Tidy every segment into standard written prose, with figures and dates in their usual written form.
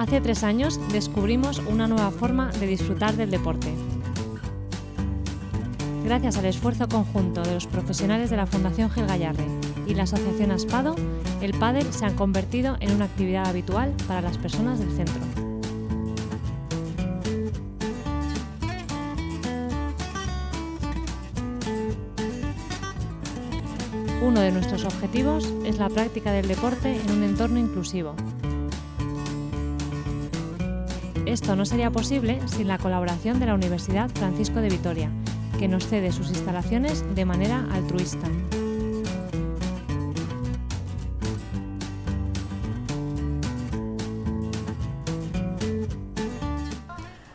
Hace 3 años descubrimos una nueva forma de disfrutar del deporte. Gracias al esfuerzo conjunto de los profesionales de la Fundación Gil Gayarre y la Asociación Aspado, el pádel se ha convertido en una actividad habitual para las personas del centro. Uno de nuestros objetivos es la práctica del deporte en un entorno inclusivo. Esto no sería posible sin la colaboración de la Universidad Francisco de Vitoria, que nos cede sus instalaciones de manera altruista.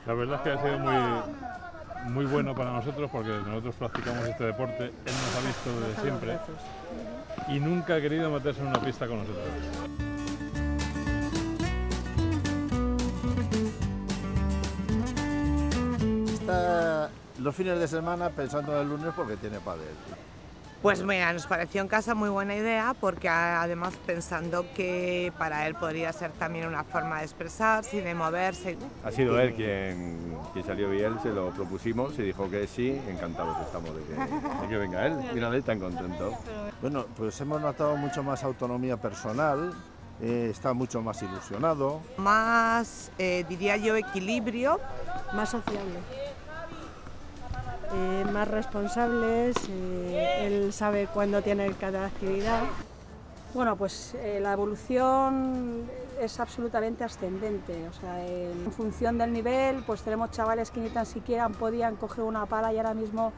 La verdad es que ha sido muy bueno para nosotros, porque nosotros practicamos este deporte, él nos ha visto desde siempre y nunca ha querido meterse en una pista con nosotros. Está los fines de semana pensando en el lunes porque tiene pádel. Pues mira, nos pareció en casa muy buena idea, porque además pensando que para él podría ser también una forma de expresarse y de moverse. Ha sido él quien salió bien, se lo propusimos y dijo que sí, encantados estamos de que venga él, mira, él tan contento. Bueno, pues hemos notado mucho más autonomía personal, está mucho más ilusionado. Más, diría yo, equilibrio. Más sociable. Más responsables, él sabe cuándo tiene cada actividad. Bueno, pues la evolución es absolutamente ascendente, o sea, en función del nivel, pues tenemos chavales que ni tan siquiera podían coger una pala y ahora mismo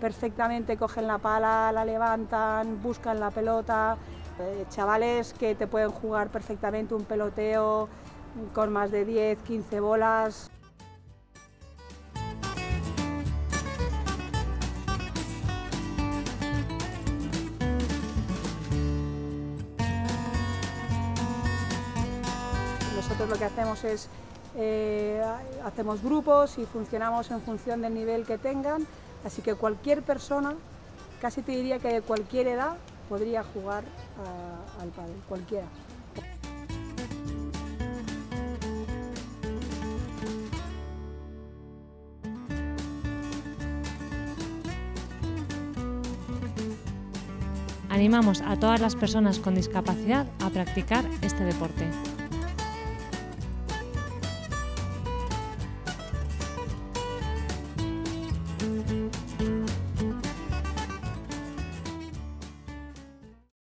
perfectamente cogen la pala, la levantan, buscan la pelota, chavales que te pueden jugar perfectamente un peloteo con más de 10, 15 bolas. Nosotros lo que hacemos es, hacemos grupos y funcionamos en función del nivel que tengan, así que cualquier persona, casi te diría que de cualquier edad, podría jugar al pádel, cualquiera. Animamos a todas las personas con discapacidad a practicar este deporte.